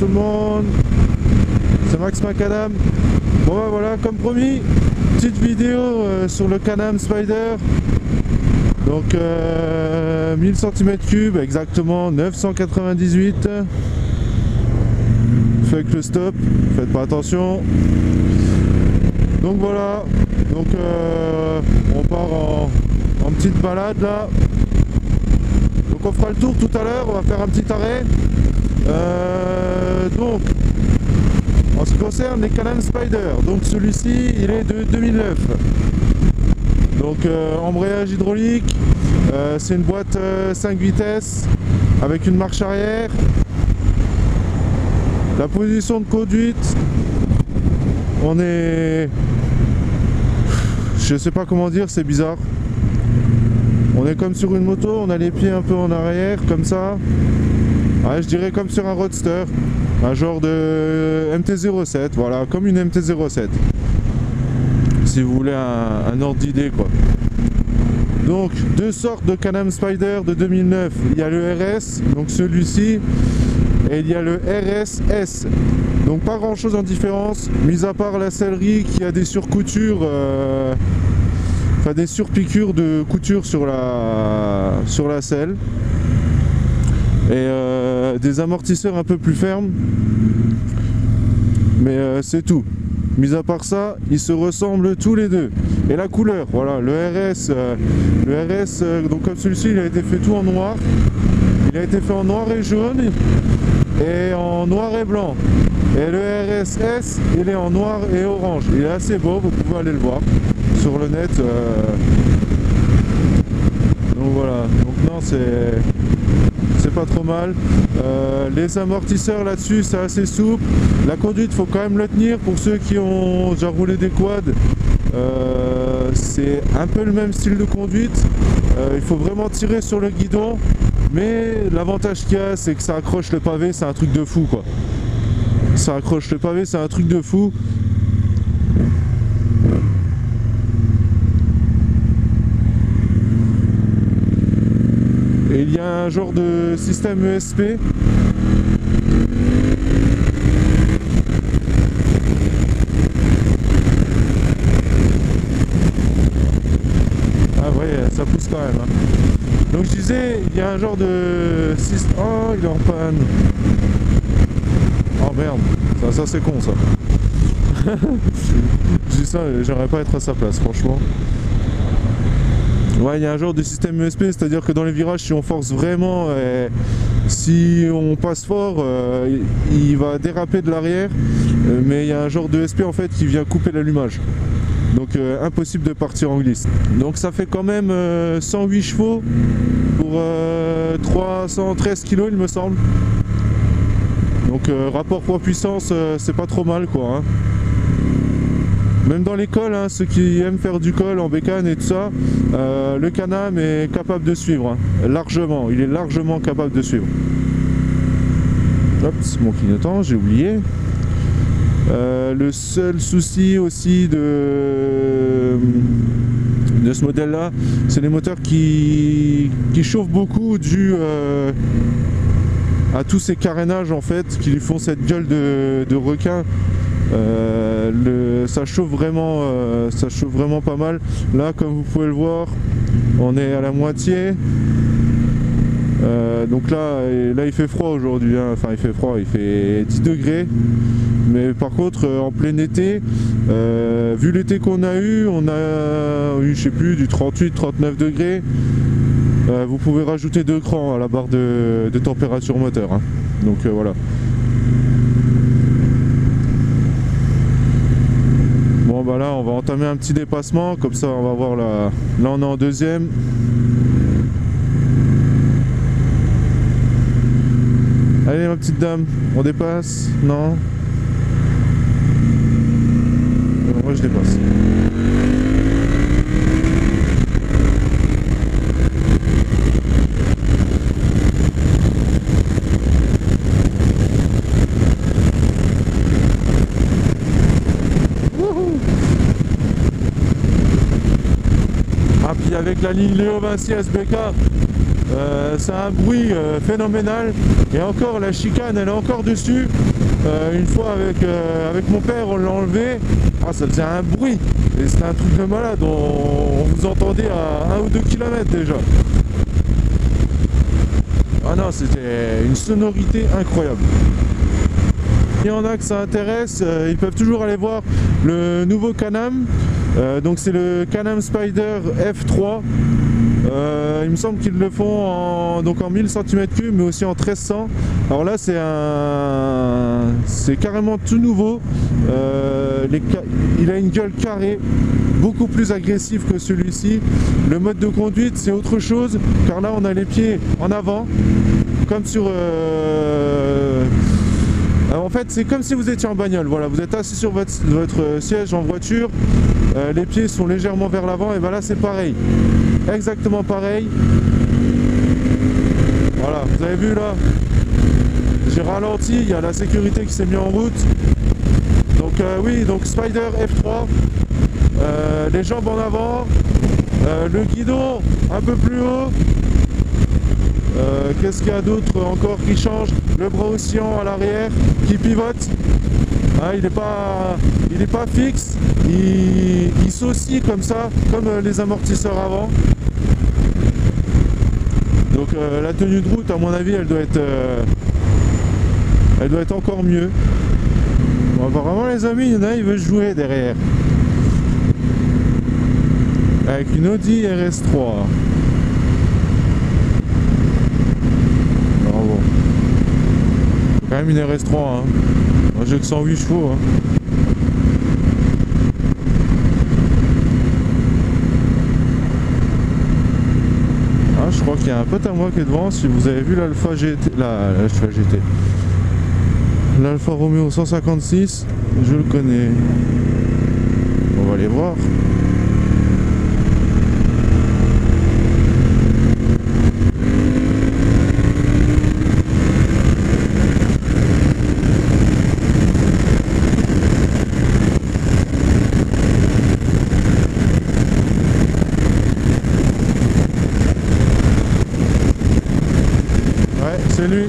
tout le monde, c'est Max Macadam. Bon bah voilà, comme promis, petite vidéo sur le Can-Am Spyder. Donc 1000 cm3, exactement 998. Faites le stop, faites pas attention. Donc voilà, donc on part en petite balade là. Donc on fera le tour tout à l'heure, on va faire un petit arrêt. Donc en ce qui concerne les Can-Am Spyder, donc celui-ci il est de 2009, donc embrayage hydraulique, c'est une boîte 5 vitesses avec une marche arrière. La position de conduite, on est, je sais pas comment dire, c'est bizarre, on est comme sur une moto, on a les pieds un peu en arrière comme ça. Ouais, je dirais comme sur un roadster, un genre de MT07, voilà, comme une MT07, si vous voulez un ordre d'idée quoi. Donc deux sortes de Can-Am Spyder de 2009, il y a le RS, donc celui-ci, et il y a le RSS. Donc pas grand chose en différence, mis à part la sellerie qui a des surcoutures, enfin des surpiqûres de couture sur la selle. Et des amortisseurs un peu plus fermes, mais c'est tout. Mis à part ça, ils se ressemblent tous les deux. Et la couleur, voilà, le RS, donc comme celui-ci, il a été fait tout en noir. Il a été fait en noir et jaune et en noir et blanc. Et le RSS, il est en noir et orange. Il est assez beau, vous pouvez aller le voir sur le net. Donc voilà. Donc non, c'est pas trop mal. Les amortisseurs là-dessus, c'est assez souple. La conduite, faut quand même le tenir. Pour ceux qui ont déjà roulé des quads, c'est un peu le même style de conduite. Il faut vraiment tirer sur le guidon. Mais l'avantage qu'il y a, c'est que ça accroche le pavé. C'est un truc de fou, quoi. Ça accroche le pavé, c'est un truc de fou. Il y a un genre de système ESP. Ah ouais, ça pousse quand même. Hein. Donc je disais, il y a un genre de système... Oh, il est en panne. Oh merde, ça c'est con ça. Je dis ça, j'aimerais pas être à sa place, franchement. Ouais, il y a un genre de système ESP, c'est-à-dire que dans les virages, si on force vraiment, si on passe fort, il va déraper de l'arrière, mais il y a un genre de ESP en fait qui vient couper l'allumage. Donc impossible de partir en glisse. Donc ça fait quand même 108 chevaux pour 313 kg il me semble. Donc rapport poids-puissance, c'est pas trop mal quoi. Hein. Même dans les cols, hein, ceux qui aiment faire du col en bécane et tout ça, le Can-Am est capable de suivre, hein, largement, il est largement capable de suivre. Hop, c'est mon clignotant, j'ai oublié. Le seul souci aussi de ce modèle-là, c'est les moteurs qui chauffent beaucoup dû à tous ces carénages en fait, qui lui font cette gueule de requin. Ça chauffe vraiment pas mal. Là, comme vous pouvez le voir, on est à la moitié. Donc là, il fait froid aujourd'hui. Hein. Enfin, il fait froid, il fait 10 degrés. Mais par contre, en plein été, vu l'été qu'on a eu, je sais plus, du 38-39 degrés. Vous pouvez rajouter 2 crans à la barre de température moteur. Hein. Donc voilà. Bon bah là on va entamer un petit dépassement, comme ça on va voir la... Là on est en deuxième. Allez ma petite dame, on dépasse, non? Moi je dépasse. Avec la ligne Leovince SBK, c'est un bruit phénoménal, et encore la chicane elle est encore dessus, Une fois avec mon père, on l'a enlevé. Ah, ça faisait un bruit. Et c'était un truc de malade. On vous entendait à 1 ou 2 km déjà. Ah non, c'était une sonorité incroyable. Il y en a que ça intéresse, ils peuvent toujours aller voir le nouveau Can-Am. Donc c'est le Can-Am Spyder F3. Il me semble qu'ils le font donc en 1000 cm3 mais aussi en 1300. Alors là c'est carrément tout nouveau. Il a une gueule carrée, beaucoup plus agressive que celui-ci. Le mode de conduite c'est autre chose, car là on a les pieds en avant, comme sur... en fait c'est comme si vous étiez en bagnole, voilà, vous êtes assis sur votre siège en voiture, les pieds sont légèrement vers l'avant, et ben là c'est pareil, exactement pareil. Voilà, vous avez vu là, j'ai ralenti, il y a la sécurité qui s'est mise en route. Donc oui, donc Spyder F3, les jambes en avant, le guidon un peu plus haut. Qu'est-ce qu'il y a d'autre encore qui change? Le bras oscillant à l'arrière qui pivote. Ah, il n'est pas fixe, il s'oscille comme ça, comme les amortisseurs avant. Donc la tenue de route, à mon avis, elle doit être encore mieux. Bon, apparemment les amis, il y en a, il veut jouer derrière. Avec une Audi RS3. Quand même une RS3, hein. Un jeu de 108 chevaux. Hein. Ah, je crois qu'il y a un pote à moi qui est devant. Si vous avez vu l'Alfa GT, l'Alfa Romeo 156, je le connais. On va aller voir. Salut.